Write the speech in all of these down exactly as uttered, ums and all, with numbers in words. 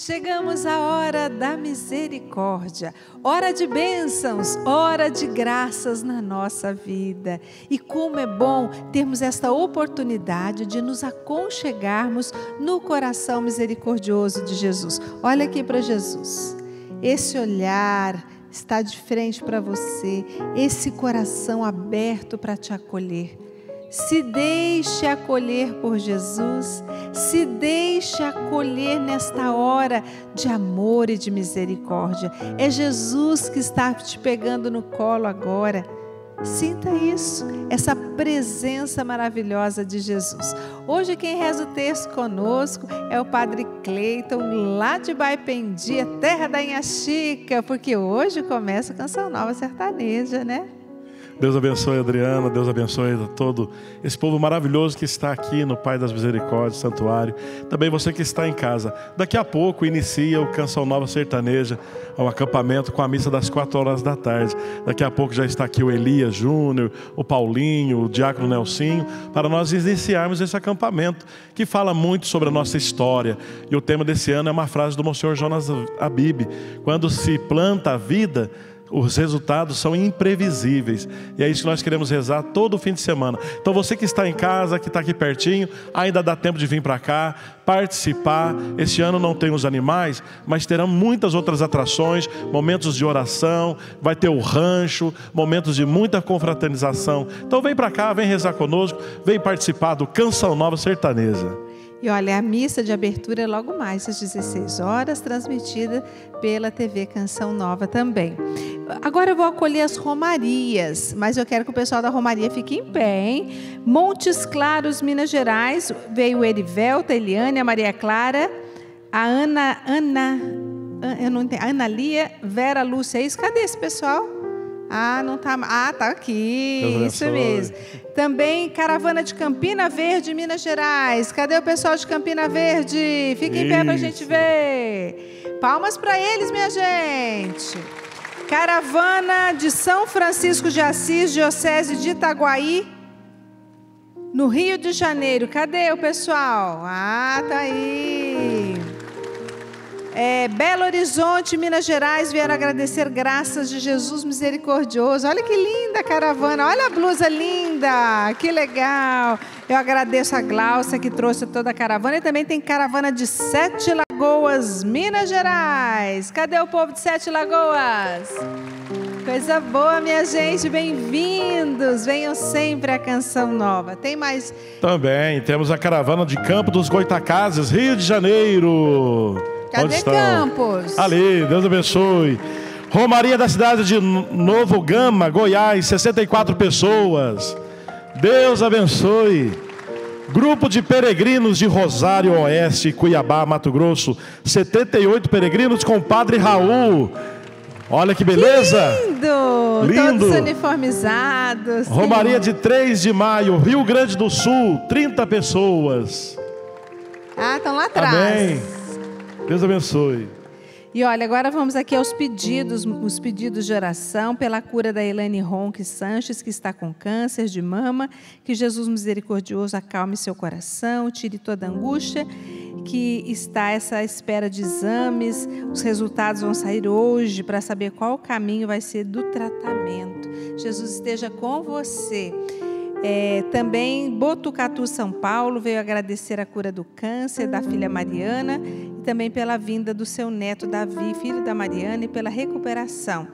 Chegamos à hora da misericórdia, hora de bênçãos, hora de graças na nossa vida. E como é bom termos esta oportunidade de nos aconchegarmos no coração misericordioso de Jesus. Olha aqui para Jesus, esse olhar está de frente para você, esse coração aberto para te acolher. Se deixe acolher por Jesus, se deixe acolher nesta hora de amor e de misericórdia. É Jesus que está te pegando no colo agora. Sinta isso, essa presença maravilhosa de Jesus. Hoje quem reza o texto conosco é o Padre Cleiton, lá de Baependi, terra da Inha Chica, porque hoje começa a Canção Nova Sertaneja, né? Deus abençoe a Adriana, Deus abençoe a todo esse povo maravilhoso que está aqui no Pai das Misericórdias Santuário. Também você que está em casa. Daqui a pouco inicia o Canção Nova Sertaneja, o acampamento com a missa das quatro horas da tarde. Daqui a pouco já está aqui o Elias Júnior, o Paulinho, o Diácono Nelsinho, para nós iniciarmos esse acampamento que fala muito sobre a nossa história. E o tema desse ano é uma frase do Monsenhor Jonas Abib: quando se planta a vida, os resultados são imprevisíveis. E é isso que nós queremos rezar todo o fim de semana. Então você que está em casa, que está aqui pertinho, ainda dá tempo de vir para cá, participar. Este ano não tem os animais, mas terão muitas outras atrações, momentos de oração, vai ter o rancho, momentos de muita confraternização. Então vem para cá, vem rezar conosco, vem participar do Canção Nova Sertaneja. E olha, a missa de abertura é logo mais às dezesseis horas, transmitida pela T V Canção Nova também. Agora eu vou acolher as romarias, mas eu quero que o pessoal da romaria fique em pé, hein? Montes Claros, Minas Gerais, veio Erivelta, Eliane, a Maria Clara, a Ana, Ana, eu não entendo, a Ana Lia, Vera Lúcia, é isso? Cadê esse pessoal? Ah, não tá. Ah, tá aqui. Isso mesmo. Também caravana de Campina Verde, Minas Gerais. Cadê o pessoal de Campina Verde? Fiquem em pé pra gente ver. Palmas para eles, minha gente. Caravana de São Francisco de Assis, diocese de Itaguaí, no Rio de Janeiro. Cadê o pessoal? Ah, tá aí. É, Belo Horizonte, Minas Gerais, vieram agradecer graças de Jesus misericordioso. Olha que linda a caravana, olha a blusa linda, que legal. Eu agradeço a Gláucia que trouxe toda a caravana. E também tem caravana de Sete Lagoas, Minas Gerais. Cadê o povo de Sete Lagoas? Coisa boa, minha gente, bem-vindos, venham sempre à Canção Nova. Tem mais? Também, temos a caravana de Campo dos Goitacazes, Rio de Janeiro. Cadê Campos? Ali, Deus abençoe. Romaria da cidade de Novo Gama, Goiás, sessenta e quatro pessoas. Deus abençoe. Grupo de peregrinos de Rosário Oeste, Cuiabá, Mato Grosso, setenta e oito peregrinos com o Padre Raul. Olha que beleza! Que lindo! Lindo! Todos uniformizados. Romaria sim. De três de maio, Rio Grande do Sul, trinta pessoas. Ah, estão lá atrás. Amém. Deus abençoe. E olha, agora vamos aqui aos pedidos, os pedidos de oração pela cura da Elane Ronque Sanches, que está com câncer de mama, que Jesus misericordioso acalme seu coração, tire toda a angústia, que está essa espera de exames, os resultados vão sair hoje para saber qual o caminho vai ser do tratamento. Jesus esteja com você. É, também Botucatu, São Paulo, veio agradecer a cura do câncer da filha Mariana e também pela vinda do seu neto Davi, filho da Mariana, e pela recuperação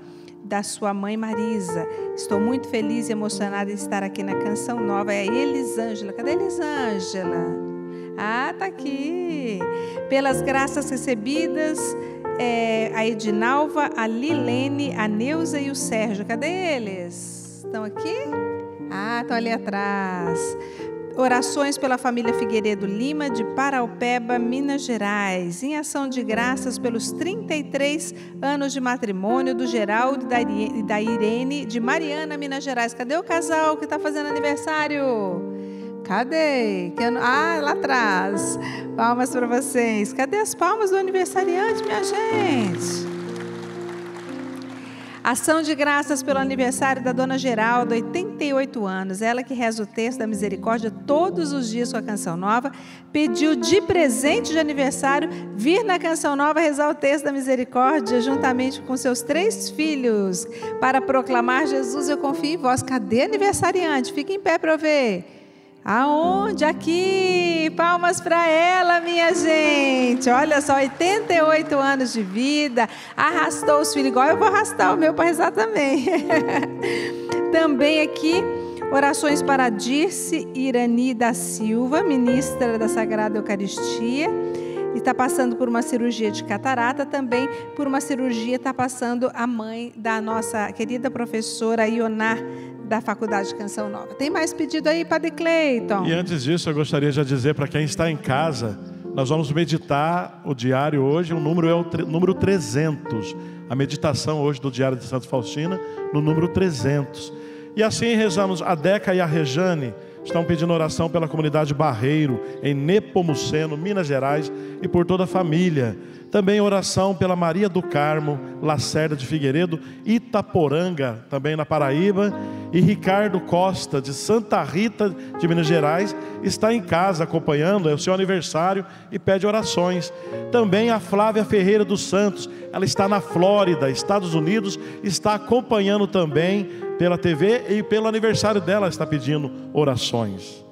da sua mãe Marisa. Estou muito feliz e emocionada em estar aqui na Canção Nova. É a Elisângela. Cadê a Elisângela? Ah, tá aqui. Pelas graças recebidas, é, a Edinalva, a Lilene, a Neuza e o Sérgio. Cadê eles? Estão aqui? Ah, estão ali atrás. Orações pela família Figueiredo Lima, de Paraupeba, Minas Gerais. Em ação de graças pelos trinta e três anos de matrimônio do Geraldo e da Irene, de Mariana, Minas Gerais. Cadê o casal que está fazendo aniversário? Cadê? Ah, lá atrás. Palmas para vocês. Cadê as palmas do aniversariante, minha gente? Ação de graças pelo aniversário da Dona Geralda, oitenta e oito anos. Ela que reza o texto da misericórdia todos os dias com a Canção Nova. Pediu de presente de aniversário vir na Canção Nova rezar o texto da misericórdia juntamente com seus três filhos para proclamar Jesus, eu confio em vós. Cadê aniversariante? Fica em pé para eu ver. Aonde? Aqui! Palmas para ela, minha gente! Olha só, oitenta e oito anos de vida, arrastou os filhos, igual eu vou arrastar o meu para rezar também. Também aqui, orações para Dirce Irani da Silva, ministra da Sagrada Eucaristia, e está passando por uma cirurgia de catarata, também por uma cirurgia está passando a mãe da nossa querida professora Ionar, da Faculdade de Canção Nova. Tem mais pedido aí, Padre Cleiton? E antes disso, eu gostaria de dizer para quem está em casa, nós vamos meditar o diário hoje, o número é o número trezentos, a meditação hoje do diário de Santa Faustina, no número trezentos. E assim rezamos, a Deca e a Rejane estão pedindo oração pela comunidade Barreiro, em Nepomuceno, Minas Gerais, e por toda a família. Também oração pela Maria do Carmo, Lacerda de Figueiredo, Itaporanga, também na Paraíba, e Ricardo Costa, de Santa Rita de Minas Gerais, está em casa acompanhando, é o seu aniversário, e pede orações. Também a Flávia Ferreira dos Santos, ela está na Flórida, Estados Unidos, está acompanhando também pela T V e pelo aniversário dela está pedindo orações.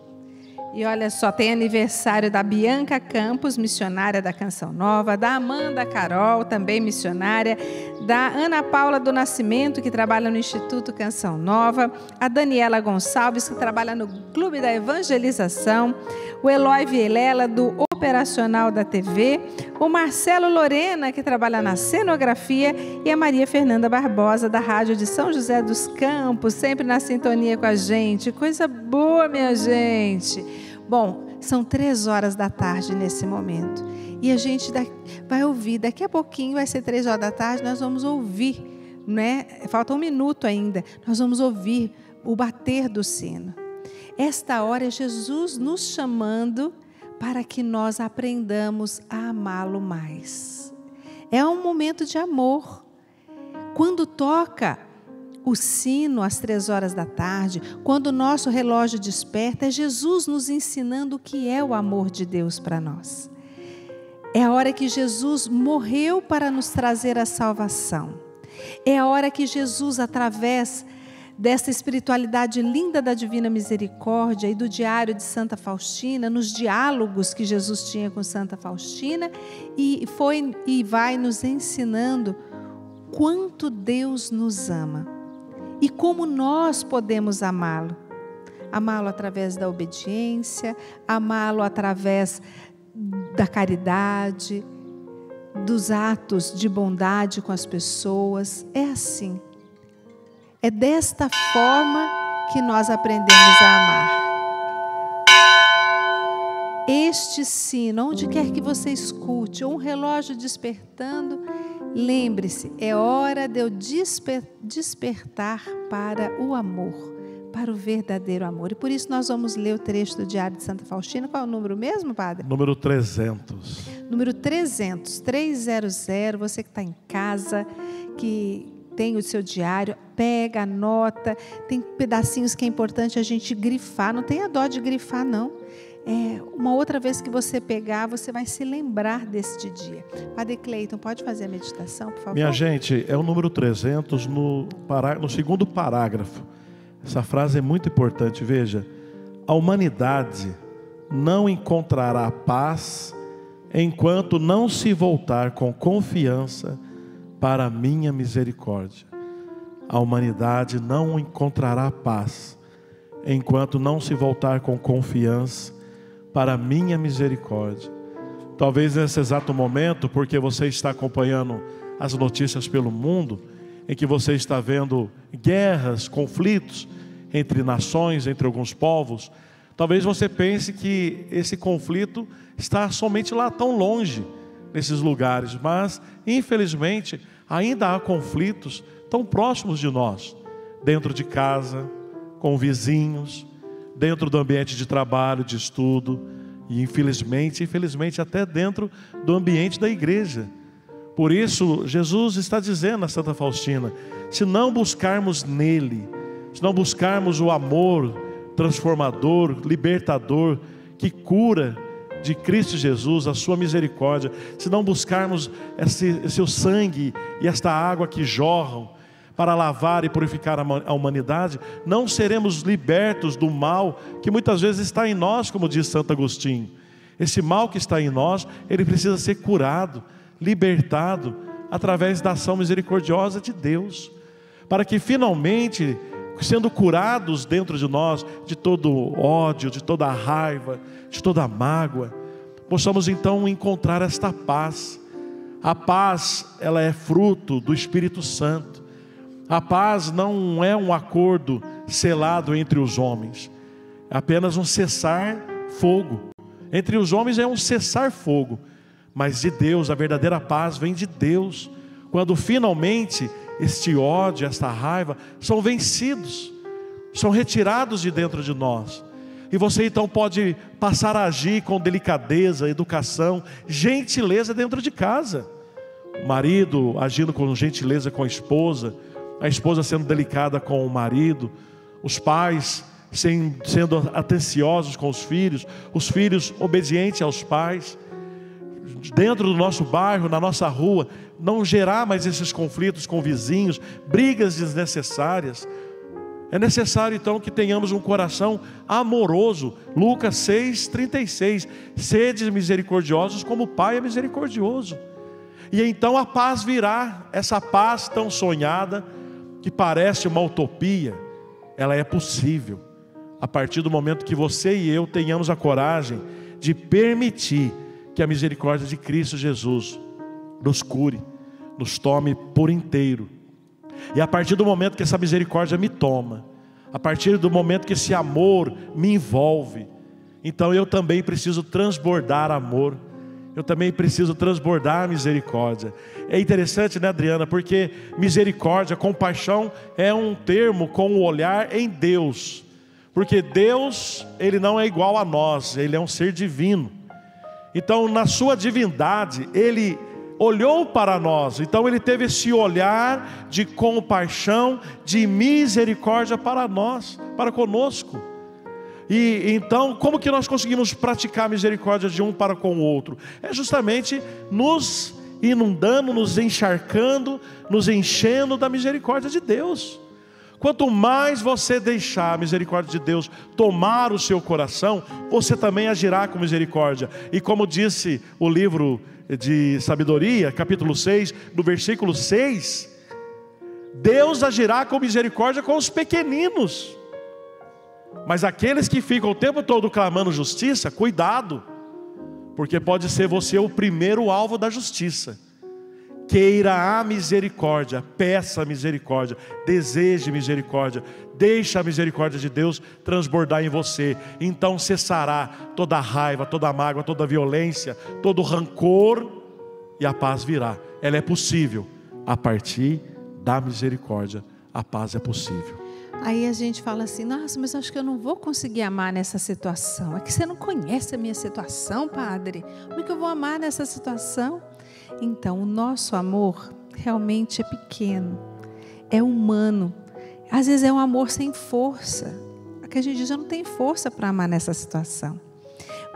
E olha só, tem aniversário da Bianca Campos, missionária da Canção Nova, da Amanda Carol, também missionária, da Ana Paula do Nascimento, que trabalha no Instituto Canção Nova, a Daniela Gonçalves, que trabalha no Clube da Evangelização, o Eloy Vielela, do Operacional da T V, o Marcelo Lorena, que trabalha na Cenografia, e a Maria Fernanda Barbosa, da Rádio de São José dos Campos, sempre na sintonia com a gente. Coisa boa, minha gente! Bom, são três horas da tarde nesse momento. E a gente vai ouvir, daqui a pouquinho vai ser três horas da tarde, nós vamos ouvir, né? Falta um minuto ainda, nós vamos ouvir o bater do sino. Esta hora é Jesus nos chamando para que nós aprendamos a amá-lo mais. É um momento de amor. Quando toca o sino às três horas da tarde, quando o nosso relógio desperta, é Jesus nos ensinando o que é o amor de Deus para nós. É a hora que Jesus morreu para nos trazer a salvação. É a hora que Jesus, através dessa espiritualidade linda da Divina Misericórdia e do diário de Santa Faustina, nos diálogos que Jesus tinha com Santa Faustina, e foi e vai nos ensinando quanto Deus nos ama. E como nós podemos amá-lo? Amá-lo através da obediência, amá-lo através da caridade, dos atos de bondade com as pessoas. É assim. É desta forma que nós aprendemos a amar. Este sino, onde quer que você escute, ou um relógio despertando, lembre-se, é hora de eu desper, despertar para o amor, para o verdadeiro amor. E por isso nós vamos ler o trecho do Diário de Santa Faustina. Qual é o número mesmo, padre? Número trezentos. Número trezentos, trezentos. Você que está em casa, que tem o seu diário, pega, anota. Tem pedacinhos que é importante a gente grifar. Não tenha dó de grifar, não. É, uma outra vez que você pegar, você vai se lembrar deste dia. Padre Cleiton, pode fazer a meditação, por favor? Minha gente, é o número trezentos no, pará... no segundo parágrafo. Essa frase é muito importante, veja. A humanidade não encontrará paz enquanto não se voltar com confiança para a minha misericórdia. A humanidade não encontrará paz enquanto não se voltar com confiança para a minha misericórdia. Talvez nesse exato momento, porque você está acompanhando as notícias pelo mundo, em que você está vendo guerras, conflitos entre nações, entre alguns povos, talvez você pense que esse conflito está somente lá tão longe, nesses lugares, mas infelizmente ainda há conflitos tão próximos de nós, dentro de casa, com vizinhos, dentro do ambiente de trabalho, de estudo, e infelizmente, infelizmente até dentro do ambiente da igreja. Por isso, Jesus está dizendo a Santa Faustina, se não buscarmos nele, se não buscarmos o amor transformador, libertador, que cura de Cristo Jesus, a sua misericórdia, se não buscarmos esse seu sangue e esta água que jorram para lavar e purificar a humanidade, não seremos libertos do mal que muitas vezes está em nós, como diz Santo Agostinho. Esse mal que está em nós, ele precisa ser curado, libertado, através da ação misericordiosa de Deus, para que finalmente, sendo curados dentro de nós, de todo ódio, de toda raiva, de toda mágoa, possamos então encontrar esta paz. A paz, ela é fruto do Espírito Santo. A paz não é um acordo selado entre os homens, é apenas um cessar fogo. Entre os homens é um cessar fogo, mas de Deus, a verdadeira paz vem de Deus, quando finalmente este ódio, esta raiva são vencidos, são retirados de dentro de nós, e você então pode passar a agir com delicadeza, educação, gentileza dentro de casa. O marido agindo com gentileza com a esposa, a esposa sendo delicada com o marido, os pais sendo atenciosos com os filhos, os filhos obedientes aos pais. Dentro do nosso bairro, na nossa rua, não gerar mais esses conflitos com vizinhos, brigas desnecessárias. É necessário então que tenhamos um coração amoroso. Lucas seis, trinta e seis, sede misericordiosos como o Pai é misericordioso. E então a paz virá, essa paz tão sonhada, que parece uma utopia, ela é possível, a partir do momento que você e eu tenhamos a coragem de permitir que a misericórdia de Cristo Jesus nos cure, nos tome por inteiro. E a partir do momento que essa misericórdia me toma, a partir do momento que esse amor me envolve, então eu também preciso transbordar amor, eu também preciso transbordar misericórdia. É interessante, né, Adriana? Porque misericórdia, compaixão é um termo com o olhar em Deus, porque Deus, ele não é igual a nós, ele é um ser divino. Então, na sua divindade, ele olhou para nós, então ele teve esse olhar de compaixão, de misericórdia para nós, para conosco. E então, como que nós conseguimos praticar a misericórdia de um para com o outro? É justamente nos inundando, nos encharcando, nos enchendo da misericórdia de Deus. Quanto mais você deixar a misericórdia de Deus tomar o seu coração, você também agirá com misericórdia. E como disse o livro de Sabedoria, capítulo seis, no versículo seis, Deus agirá com misericórdia com os pequeninos. Mas aqueles que ficam o tempo todo clamando justiça, cuidado, porque pode ser você o primeiro alvo da justiça. Queira a misericórdia, peça a misericórdia, deseje misericórdia, deixa a misericórdia de Deus transbordar em você. Então cessará toda a raiva, toda a mágoa, toda a violência, todo o rancor, e a paz virá. Ela é possível a partir da misericórdia, a paz é possível. Aí a gente fala assim, nossa, mas acho que eu não vou conseguir amar nessa situação. É que você não conhece a minha situação, padre. Como é que eu vou amar nessa situação? Então, o nosso amor realmente é pequeno, é humano. Às vezes é um amor sem força. Porque a gente diz, eu não tenho força para amar nessa situação.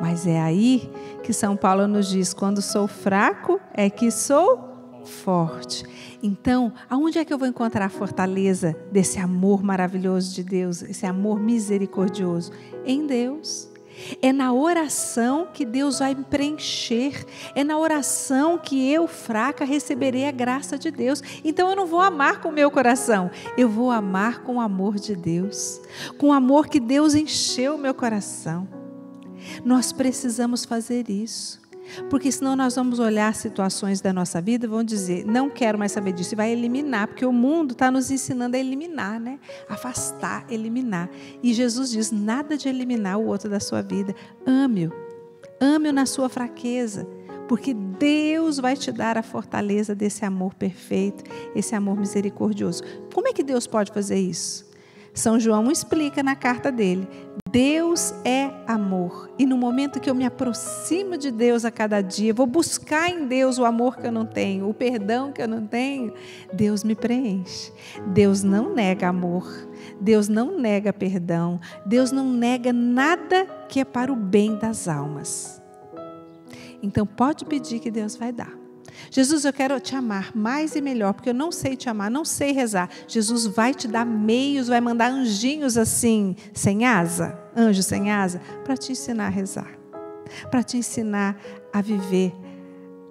Mas é aí que São Paulo nos diz, quando sou fraco é que sou forte. Então, aonde é que eu vou encontrar a fortaleza desse amor maravilhoso de Deus, esse amor misericordioso? Em Deus. É na oração que Deus vai me preencher, é na oração que eu, fraca, receberei a graça de Deus. Então eu não vou amar com o meu coração, eu vou amar com o amor de Deus, com o amor que Deus encheu o meu coração. Nós precisamos fazer isso, porque senão nós vamos olhar situações da nossa vida e vão dizer, não quero mais saber disso, e vai eliminar, porque o mundo está nos ensinando a eliminar, né? Afastar, eliminar. E Jesus diz, nada de eliminar o outro da sua vida, ame-o, ame-o na sua fraqueza, porque Deus vai te dar a fortaleza desse amor perfeito, esse amor misericordioso. Como é que Deus pode fazer isso? São João explica na carta dele: Deus é amor, e no momento que eu me aproximo de Deus a cada dia, vou buscar em Deus o amor que eu não tenho, o perdão que eu não tenho, Deus me preenche. Deus não nega amor, Deus não nega perdão, Deus não nega nada que é para o bem das almas. Então pode pedir que Deus vai dar. Jesus, eu quero te amar mais e melhor, porque eu não sei te amar, não sei rezar. Jesus vai te dar meios, vai mandar anjinhos assim, sem asa, anjo sem asa, para te ensinar a rezar, para te ensinar a viver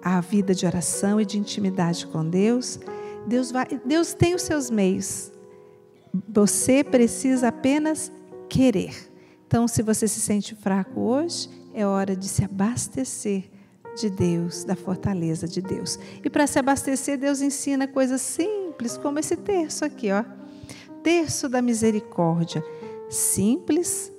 a vida de oração e de intimidade com Deus. Deus vai, Deus tem os seus meios, você precisa apenas querer. Então, se você se sente fraco hoje, é hora de se abastecer de Deus, da fortaleza de Deus. E para se abastecer, Deus ensina coisas simples, como esse terço aqui, ó. Terço da misericórdia. Simples,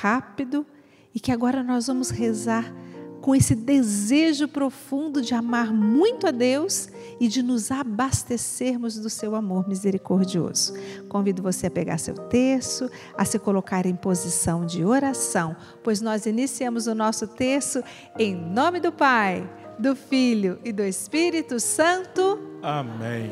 rápido, e que agora nós vamos rezar com esse desejo profundo de amar muito a Deus e de nos abastecermos do seu amor misericordioso. Convido você a pegar seu terço, a se colocar em posição de oração, pois nós iniciamos o nosso terço em nome do Pai, do Filho e do Espírito Santo. Amém.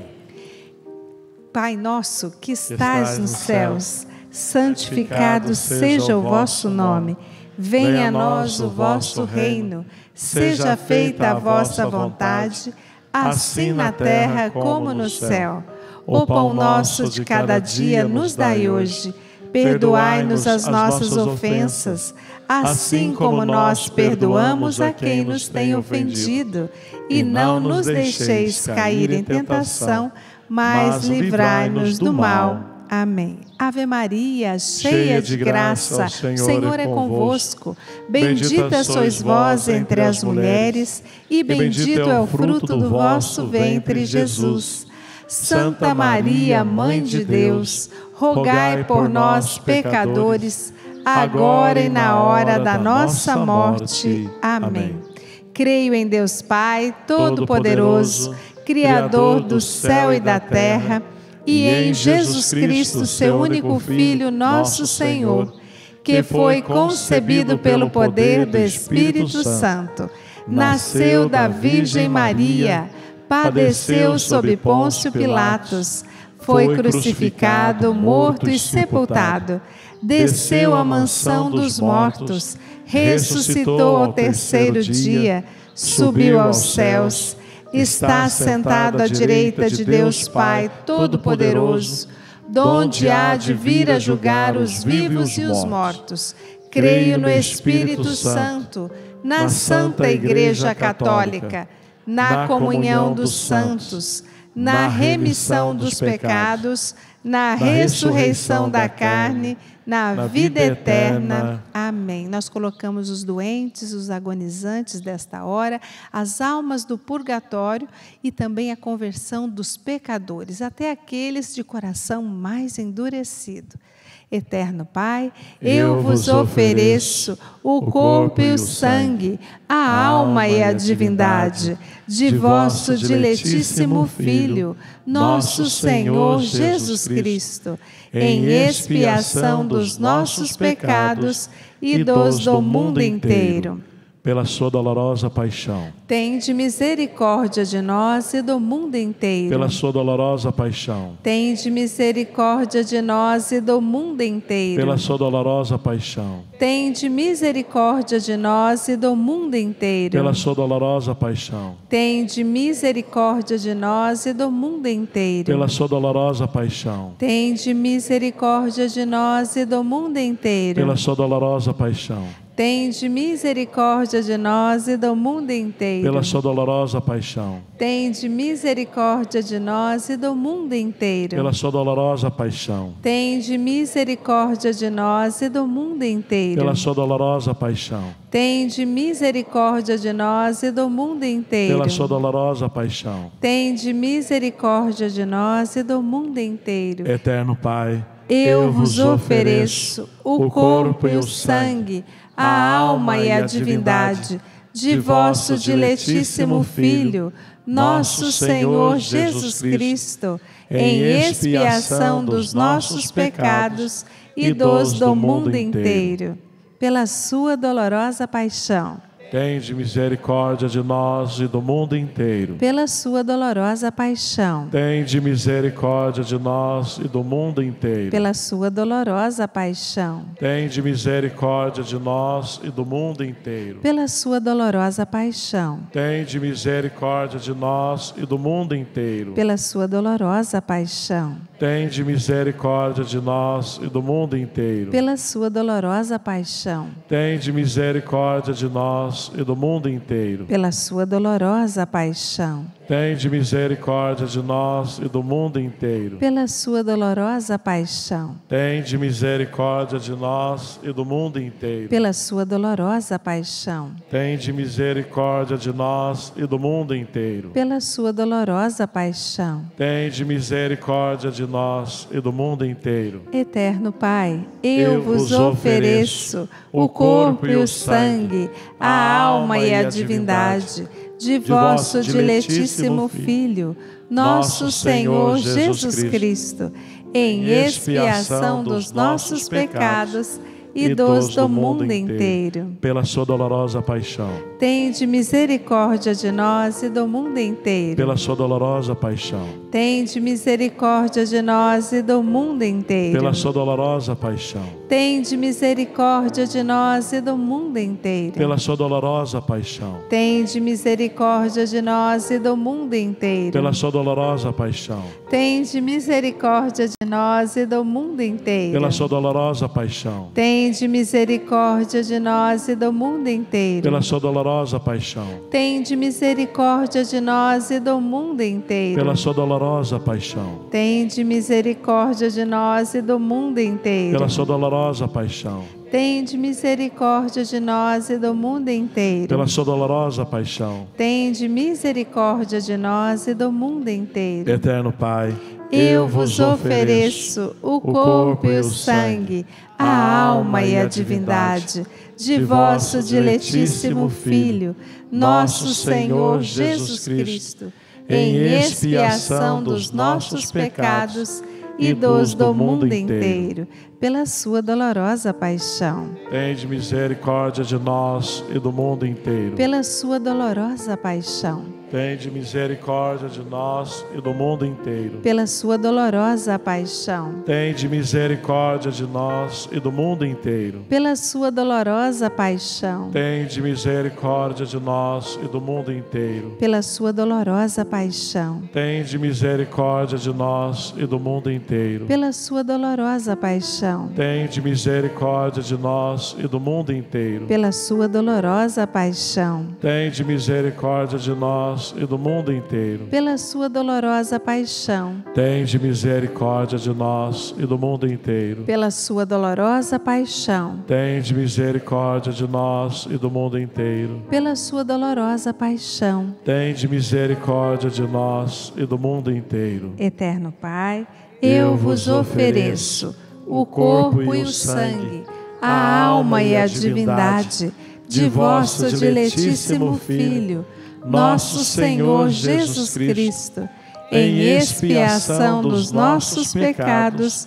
Pai nosso que estás, estás nos céus, céus santificado, santificado seja o vosso nome. Venha a nós o vosso reino, seja feita a vossa vontade, assim na terra como no céu. O pão nosso de cada dia nos dai hoje, perdoai-nos as nossas ofensas, assim como nós perdoamos a quem nos tem ofendido. E não nos deixeis cair em tentação, mas livrai-nos do mal. Amém. Ave Maria, cheia de graça, o Senhor é convosco. Bendita sois vós entre as mulheres, e bendito é o fruto do vosso ventre, Jesus. Santa Maria, Mãe de Deus, rogai por nós, pecadores, agora e na hora da nossa morte. Amém. Creio em Deus Pai, Todo-Poderoso, Criador do céu e da terra, e em Jesus Cristo, seu único Filho, nosso Senhor, que foi concebido pelo poder do Espírito Santo, nasceu da Virgem Maria, padeceu sob Pôncio Pilatos, foi crucificado, morto e sepultado, desceu à mansão dos mortos, ressuscitou ao terceiro dia, subiu aos céus, está sentado à direita de Deus Pai Todo-Poderoso, donde há de vir a julgar os vivos e os mortos. Creio no Espírito Santo, na Santa Igreja Católica, na comunhão dos santos, na remissão dos pecados, na ressurreição da carne, na, na vida, vida eterna. eterna. Amém. Nós colocamos os doentes, os agonizantes desta hora, as almas do purgatório e também a conversão dos pecadores, até aqueles de coração mais endurecido. Eterno Pai, eu vos ofereço o corpo e o sangue, a alma e a divindade de vosso diletíssimo Filho, nosso Senhor Jesus Cristo, em expiação dos nossos pecados e dos do mundo inteiro. Pela sua dolorosa paixão, tende misericórdia de nós e do mundo inteiro. Pela sua dolorosa paixão, tende misericórdia de nós e do mundo inteiro. Pela sua dolorosa paixão, tende misericórdia de nós e do mundo inteiro. Pela sua dolorosa paixão, tende misericórdia de nós e do mundo inteiro. Pela sua dolorosa paixão, tende misericórdia de nós e do mundo inteiro. Pela sua dolorosa paixão, tende misericórdia de nós e do mundo inteiro. Pela sua dolorosa paixão, tende misericórdia de nós e do mundo inteiro. Pela sua dolorosa paixão, tende misericórdia de nós e do mundo inteiro. Pela sua dolorosa paixão, tende misericórdia de nós e do mundo inteiro. Pela sua dolorosa paixão, tende misericórdia de nós e do mundo inteiro. Eterno Pai, eu vos ofereço o corpo e o sangue, a alma e a divindade de vosso diletíssimo Filho, nosso Senhor Jesus Cristo, em expiação dos nossos pecados e dos do mundo inteiro, pela sua dolorosa paixão. Tende misericórdia de nós e do mundo inteiro. Pela sua dolorosa paixão. Tende misericórdia de nós e do mundo inteiro. Pela sua dolorosa paixão. Tende misericórdia de nós e do mundo inteiro. Pela sua dolorosa paixão. Tende misericórdia de nós e do mundo inteiro. Pela sua dolorosa paixão. Tende misericórdia de nós e do mundo inteiro. Pela sua dolorosa paixão. Tende misericórdia de nós e do mundo inteiro. Pela sua dolorosa paixão. Tende misericórdia de nós e do mundo inteiro. Pela sua dolorosa paixão. Tende misericórdia de nós e do mundo inteiro. Pela sua dolorosa paixão. Tende misericórdia de nós e do mundo inteiro. Pela sua dolorosa paixão. Tende misericórdia de nós e do mundo inteiro. Eterno Pai, eu, eu vos ofereço o corpo e o sangue, a alma e a divindade de vosso diletíssimo Filho, nosso Senhor Jesus Cristo, em expiação dos nossos pecados e dos do mundo inteiro. Pela sua dolorosa paixão. Tende misericórdia de nós e do mundo inteiro. Pela sua dolorosa paixão. Tende misericórdia de nós e do mundo inteiro. Pela sua dolorosa paixão. Tende misericórdia de nós e do mundo inteiro. Pela sua dolorosa paixão. Tende misericórdia de nós e do mundo inteiro. Pela sua dolorosa paixão. Tende misericórdia de nós e do mundo inteiro. Pela sua dolorosa paixão. Tende misericórdia de nós e do mundo inteiro. Pela sua dolorosa paixão. Tende misericórdia de nós e do mundo inteiro. Pela sua dolorosa paixão. Tende misericórdia de nós e do mundo inteiro. Pela sua dolorosa paixão. Tende misericórdia de nós e do mundo inteiro. Pela sua dolorosa paixão. Tende misericórdia de nós e do mundo inteiro. Eterno Pai, eu vos ofereço o corpo e o sangue, a alma e a divindade de vosso diletíssimo Filho, nosso Senhor Jesus Cristo, em expiação dos nossos pecados e dos do mundo inteiro, pela sua dolorosa paixão. Tende misericórdia de nós e do mundo inteiro. Pela sua dolorosa paixão. Tende misericórdia de nós e do mundo inteiro. Pela sua dolorosa paixão. Tende misericórdia de nós e do mundo inteiro. Pela sua dolorosa paixão. Tende misericórdia de nós e do mundo inteiro. Pela sua dolorosa paixão. Tende misericórdia de nós e do mundo inteiro. Pela sua dolorosa paixão. Tende misericórdia de nós e do mundo inteiro. Pela sua dolorosa paixão. Tende misericórdia de nós e do mundo inteiro. Pela sua dolorosa paixão. Tende misericórdia de nós e do mundo inteiro. Pela sua dolorosa paixão. Tende misericórdia de nós e do mundo inteiro. Pela sua dolorosa paixão. Tende misericórdia de nós e do mundo inteiro. Eterno Pai, eu vos ofereço o corpo e o sangue, a alma e a divindade de vosso diletíssimo Filho, nosso Senhor Jesus Cristo, em expiação dos nossos pecados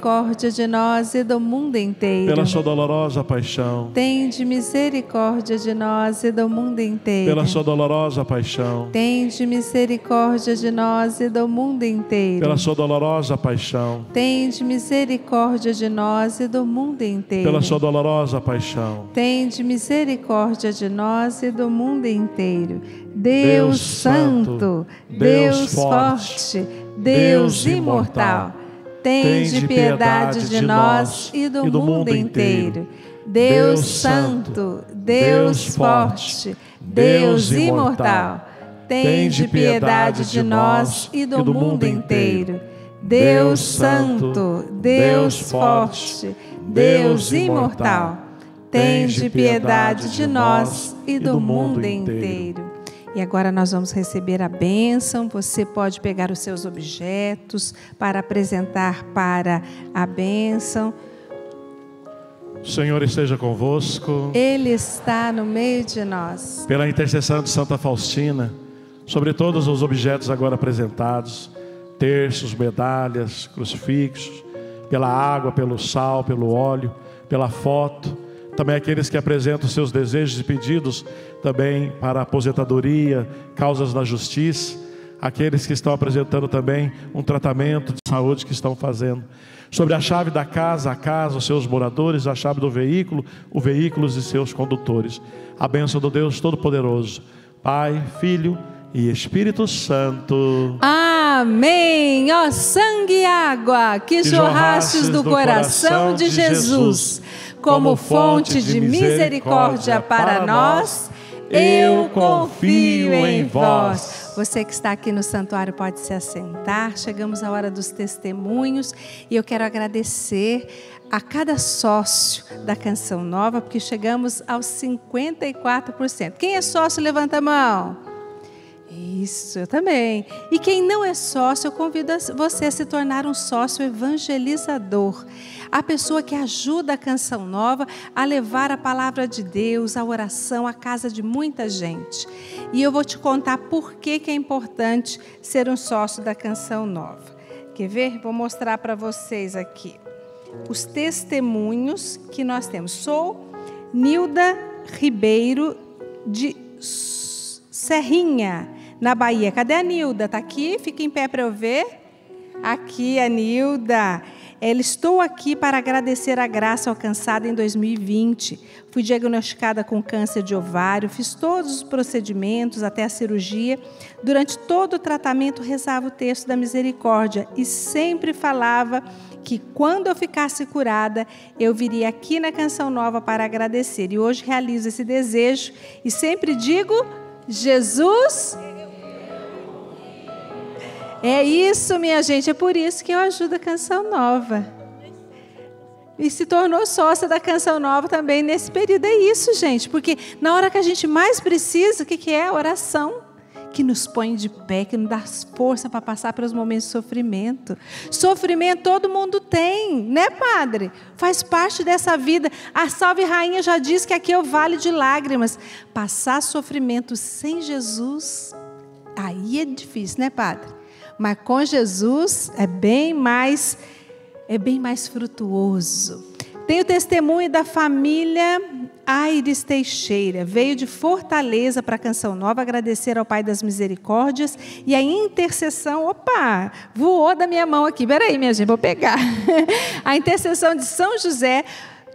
misericórdia de nós e do mundo inteiro. Pela sua dolorosa paixão. Tende misericórdia de nós e do mundo inteiro. Pela sua dolorosa paixão. Tende misericórdia de nós e do mundo inteiro. Pela sua dolorosa paixão. Tende misericórdia de nós e do mundo inteiro. Pela sua dolorosa paixão. Tende misericórdia de nós e do mundo inteiro. Deus Santo, Deus Forte, Deus Imortal, tende piedade de nós e do mundo inteiro. Deus Santo, Deus Forte, Deus Imortal, tende piedade de nós e do mundo inteiro. Deus Santo, Deus Forte, Deus Imortal, tende piedade de nós e do mundo inteiro. E agora nós vamos receber a bênção. Você pode pegar os seus objetos para apresentar para a bênção. O Senhor esteja convosco. Ele está no meio de nós. Pela intercessão de Santa Faustina, sobre todos os objetos agora apresentados, terços, medalhas, crucifixos, pela água, pelo sal, pelo óleo, pela foto, também aqueles que apresentam seus desejos e pedidos também para aposentadoria, causas da justiça, aqueles que estão apresentando também um tratamento de saúde que estão fazendo, sobre a chave da casa, a casa, os seus moradores, a chave do veículo, o veículo e seus condutores. A bênção do Deus Todo-Poderoso, Pai, Filho e Espírito Santo. Amém. Ó sangue e água que, que jorrastes do, do coração de Jesus, como fonte de misericórdia para nós, eu confio em vós. Você que está aqui no santuário pode se assentar. Chegamos à hora dos testemunhos e eu quero agradecer a cada sócio da Canção Nova, porque chegamos aos cinquenta e quatro por cento. Quem é sócio, levanta a mão. Isso, eu também. E quem não é sócio, eu convido você a se tornar um sócio evangelizador. A pessoa que ajuda a Canção Nova a levar a palavra de Deus, a oração, à casa de muita gente. E eu vou te contar por que que é importante ser um sócio da Canção Nova. Quer ver? Vou mostrar para vocês aqui os testemunhos que nós temos. Sou Nilda Ribeiro de Serrinha, na Bahia. Cadê a Nilda? Está aqui? Fica em pé para eu ver. Aqui, a Nilda. Ela, estou aqui para agradecer a graça alcançada em dois mil e vinte. Fui diagnosticada com câncer de ovário, fiz todos os procedimentos até a cirurgia. Durante todo o tratamento rezava o texto da misericórdia e sempre falava que quando eu ficasse curada, eu viria aqui na Canção Nova para agradecer. E hoje realizo esse desejo e sempre digo: Jesus... É isso, minha gente, é por isso que eu ajudo a Canção Nova. E se tornou sócia da Canção Nova também nesse período. É isso, gente, porque na hora que a gente mais precisa, o que que é? A oração, que nos põe de pé, que nos dá força para passar pelos momentos de sofrimento. Sofrimento todo mundo tem, né, padre? Faz parte dessa vida. A Salve Rainha já diz que aqui é o vale de lágrimas. Passar sofrimento sem Jesus, aí é difícil, né, padre? Mas com Jesus é bem mais, é bem mais frutuoso. Tem o testemunho da família Aires Teixeira. Veio de Fortaleza para a Canção Nova agradecer ao Pai das Misericórdias e a intercessão, opa, voou da minha mão aqui, peraí minha gente, vou pegar. A intercessão de São José,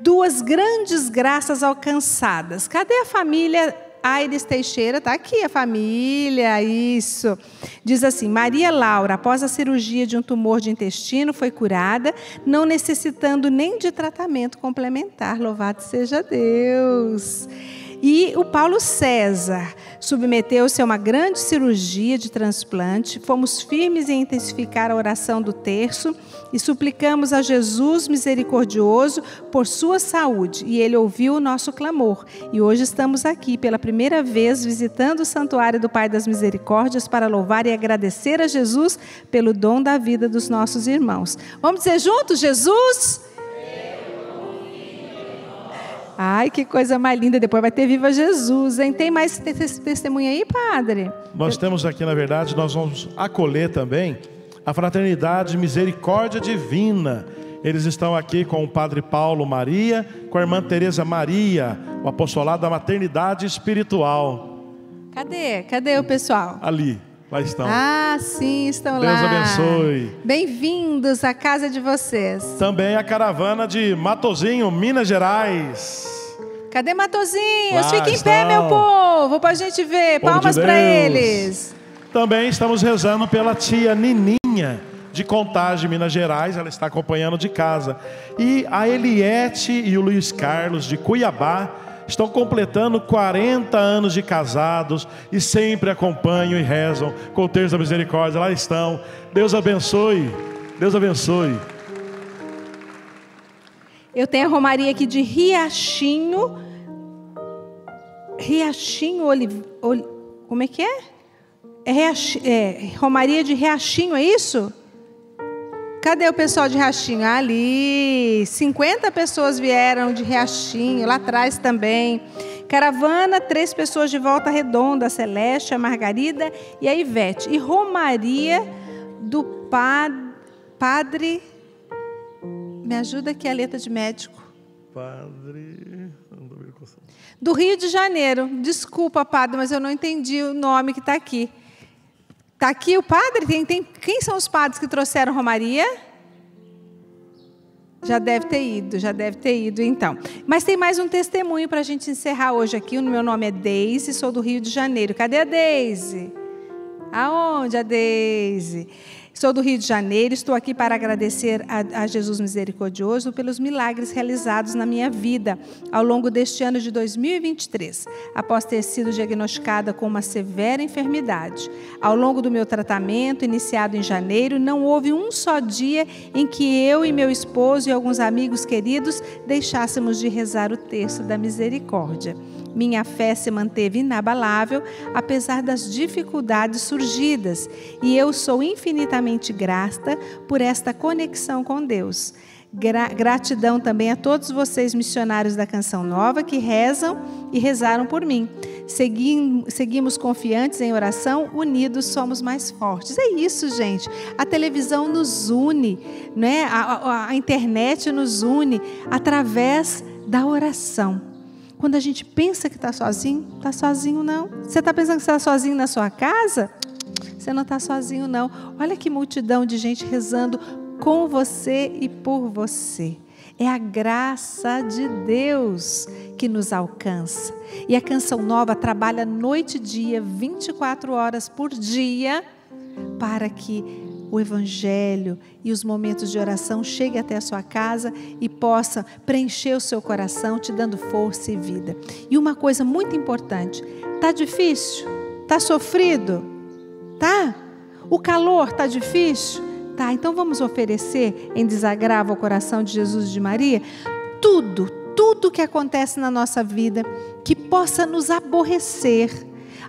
duas grandes graças alcançadas. Cadê a família Aires Teixeira? Está aqui a família, isso. Diz assim: Maria Laura, após a cirurgia de um tumor de intestino, foi curada, não necessitando nem de tratamento complementar. Louvado seja Deus. E o Paulo César submeteu-se a uma grande cirurgia de transplante. Fomos firmes em intensificar a oração do terço e suplicamos a Jesus misericordioso por sua saúde. E ele ouviu o nosso clamor. E hoje estamos aqui pela primeira vez visitando o santuário do Pai das Misericórdias para louvar e agradecer a Jesus pelo dom da vida dos nossos irmãos. Vamos dizer juntos: Jesus... Ai, que coisa mais linda, depois vai ter Viva Jesus, hein? Tem mais testemunha aí, padre? Nós temos aqui, na verdade, nós vamos acolher também a Fraternidade Misericórdia Divina. Eles estão aqui com o padre Paulo Maria, com a irmã Tereza Maria, o apostolado da maternidade espiritual. Cadê? Cadê o pessoal? Ali. Lá estão. Ah, sim, estão lá. Deus abençoe. Bem-vindos à casa de vocês. Também a caravana de Matozinho, Minas Gerais. Cadê Matozinhos? Fiquem em pé, meu povo, para a gente ver. Palmas para eles. Também estamos rezando pela tia Nininha, de Contagem, Minas Gerais, ela está acompanhando de casa. E a Eliette e o Luiz Carlos de Cuiabá estão completando quarenta anos de casados e sempre acompanham e rezam com o terço da misericórdia. Lá estão. Deus abençoe. Deus abençoe. Eu tenho a Romaria aqui de Riachinho. Riachinho, Olive... Ol... como é que é? É, Riach... é? Romaria de Riachinho, é isso? Cadê o pessoal de Riachinho? Ali, cinquenta pessoas vieram de Riachinho, lá atrás também. Caravana, três pessoas de Volta Redonda, a Celeste, a Margarida e a Ivete. E Romaria do pa... Padre... Me ajuda aqui a letra de médico. Padre... do Rio de Janeiro. Desculpa, padre, mas eu não entendi o nome que está aqui. Está aqui o padre? Tem, tem... Quem são os padres que trouxeram Romaria? Já deve ter ido, já deve ter ido, então. Mas tem mais um testemunho para a gente encerrar hoje aqui. O meu nome é Deise, sou do Rio de Janeiro. Cadê a Deise? Aonde a Deise? Sou do Rio de Janeiro, estou aqui para agradecer a, a Jesus Misericordioso pelos milagres realizados na minha vida ao longo deste ano de dois mil e vinte e três, após ter sido diagnosticada com uma severa enfermidade. Ao longo do meu tratamento, iniciado em janeiro, não houve um só dia em que eu e meu esposo e alguns amigos queridos deixássemos de rezar o terço da misericórdia. Minha fé se manteve inabalável, apesar das dificuldades surgidas, e eu sou infinitamente grata por esta conexão com Deus. Gra- gratidão também a todos vocês, missionários da Canção Nova, que rezam e rezaram por mim. Segui- seguimos confiantes em oração, unidos somos mais fortes. É isso, gente. A televisão nos une, né? a, a, a internet nos une através da oração. Quando a gente pensa que está sozinho, está sozinho não. Você está pensando que está sozinho na sua casa? Você não está sozinho não. Olha que multidão de gente rezando com você e por você. É a graça de Deus que nos alcança. E a Canção Nova trabalha noite e dia, vinte e quatro horas por dia, para que o Evangelho e os momentos de oração cheguem até a sua casa e possa preencher o seu coração, te dando força e vida. E uma coisa muito importante, tá difícil? Tá sofrido? Tá? O calor tá difícil? Tá, então vamos oferecer em desagravo ao coração de Jesus e de Maria tudo, tudo que acontece na nossa vida que possa nos aborrecer.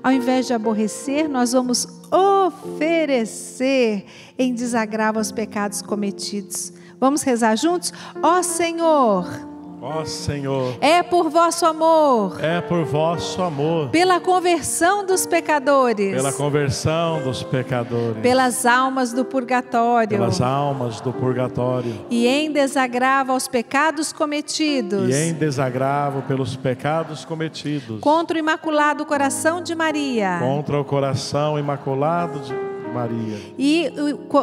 Ao invés de aborrecer, nós vamos oferecer em desagravo aos pecados cometidos. Vamos rezar juntos? Ó Senhor, ó Senhor, é por vosso amor, é por vosso amor, pela conversão dos pecadores, pela conversão dos pecadores, pelas almas do purgatório, pelas almas do purgatório, e em desagravo aos pecados cometidos, e em desagravo pelos pecados cometidos, contra o imaculado coração de Maria, contra o coração imaculado de Maria, e,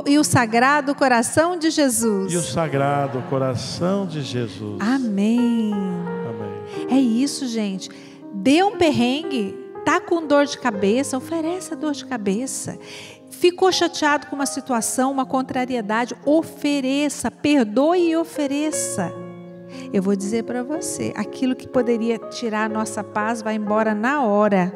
e, e o sagrado coração de Jesus, e o sagrado coração de Jesus. Amém. Amém. É isso, gente. Dê um perrengue, tá com dor de cabeça, oferece a dor de cabeça. Ficou chateado com uma situação, uma contrariedade, ofereça, perdoe e ofereça. Eu vou dizer para você, aquilo que poderia tirar a nossa paz vai embora na hora.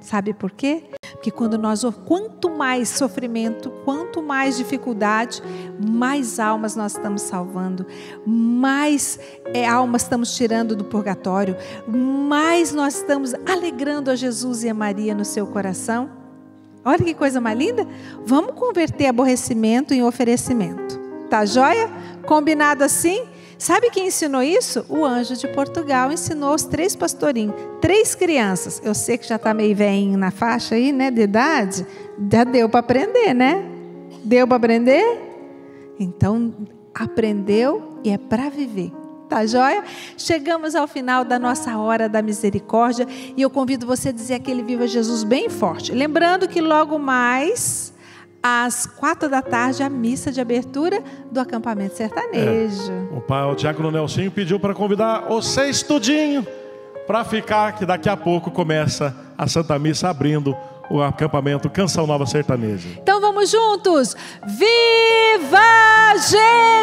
Sabe por quê? Porque quando nós, quanto mais sofrimento, quanto mais dificuldade, mais almas nós estamos salvando, mais é, almas estamos tirando do purgatório, mais nós estamos alegrando a Jesus e a Maria no seu coração. Olha que coisa mais linda! Vamos converter aborrecimento em oferecimento. Tá joia? Combinado assim? Sabe quem ensinou isso? O anjo de Portugal ensinou os três pastorinhos, três crianças. Eu sei que já está meio velhinho na faixa aí, né, de idade. Já deu para aprender, né? Deu para aprender? Então, aprendeu e é para viver. Tá joia? Chegamos ao final da nossa hora da misericórdia e eu convido você a dizer aquele Viva Jesus bem forte. Lembrando que logo mais... às quatro da tarde, a missa de abertura do acampamento sertanejo. É. O, pai, o Diácono Nelsinho pediu para convidar vocês tudinho para ficar, que daqui a pouco começa a Santa Missa abrindo o acampamento Canção Nova Sertaneja. Então vamos juntos. Viva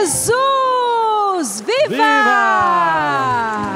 Jesus! Viva! Viva!